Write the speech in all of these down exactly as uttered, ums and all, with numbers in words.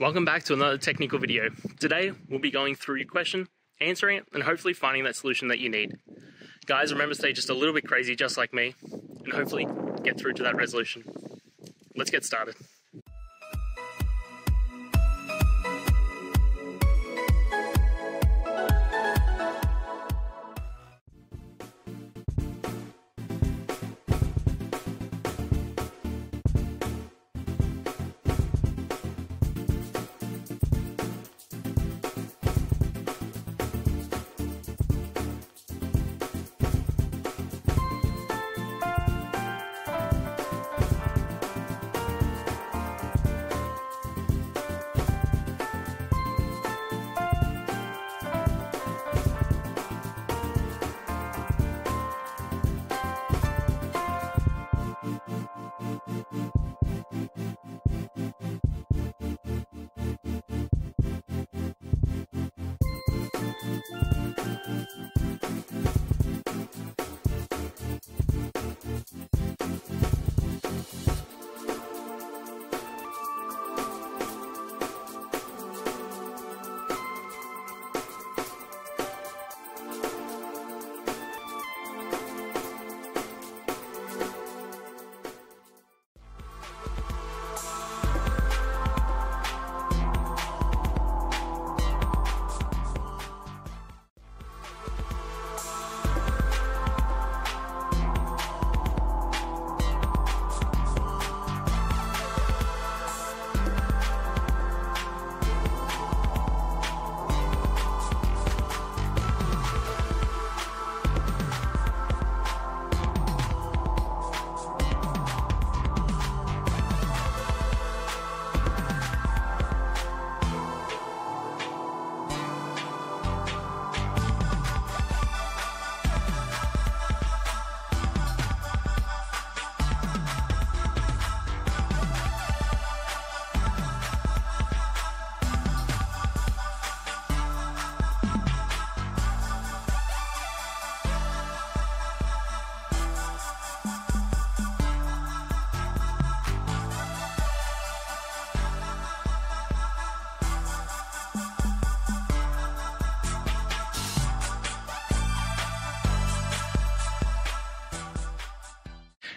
Welcome back to another technical video. Today, we'll be going through your question, answering it, and hopefully finding that solution that you need. Guys, remember to stay just a little bit crazy, just like me, and hopefully get through to that resolution. Let's get started.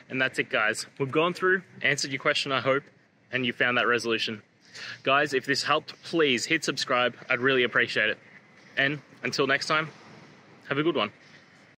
And that's it, guys. We've gone through, answered your question, I hope, and you found that resolution. Guys, if this helped, please hit subscribe. I'd really appreciate it. And until next time, have a good one.